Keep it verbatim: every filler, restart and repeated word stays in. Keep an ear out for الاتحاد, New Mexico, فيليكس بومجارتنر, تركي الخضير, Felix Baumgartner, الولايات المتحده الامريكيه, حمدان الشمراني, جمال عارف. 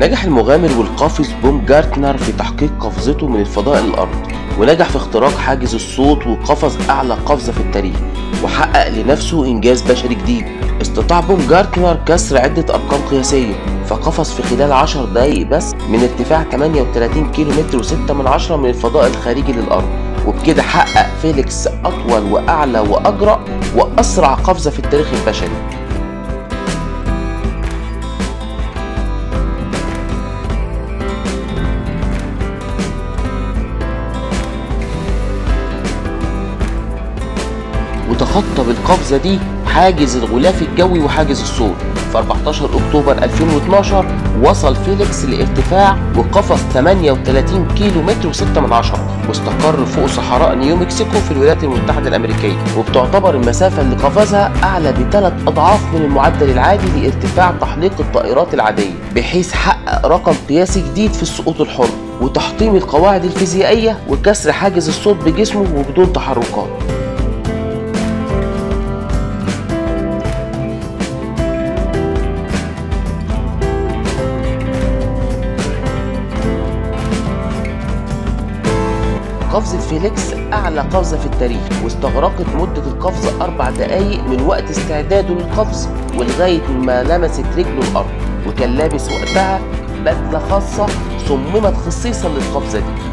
نجح المغامر والقافز بومجارتنر في تحقيق قفزته من الفضاء للأرض، ونجح في اختراق حاجز الصوت وقفز أعلى قفزة في التاريخ، وحقق لنفسه إنجاز بشري جديد. استطاع بومجارتنر كسر عدة أرقام قياسية، فقفز في خلال عشر دقايق بس من ارتفاع ثمانية وثلاثين كيلومتر وستة من عشرة من الفضاء الخارجي للأرض، وبكده حقق فيليكس أطول وأعلى وأجرأ وأسرع قفزة في التاريخ البشري. وتخطى بالقفزة دي حاجز الغلاف الجوي وحاجز الصوت. في أربعتاشر أكتوبر ألفين واتناشر وصل فيليكس لارتفاع وقفز ثمانية وثلاثين كيلو متر وستة من عشرة، واستقر فوق صحراء نيو مكسيكو في الولايات المتحدة الأمريكية، وبتعتبر المسافة اللي قفزها أعلى بثلاث أضعاف من المعدل العادي لارتفاع تحليق الطائرات العادية، بحيث حقق رقم قياسي جديد في السقوط الحر وتحطيم القواعد الفيزيائية وكسر حاجز الصوت بجسمه وبدون تحركات. قفزة فيليكس أعلى قفزة في التاريخ، واستغرقت مدة القفزة أربع دقايق من وقت استعداده للقفز ولغاية ما لمست رجله الأرض، وكان لابس وقتها بدلة خاصة صممت خصيصا للقفزة دي.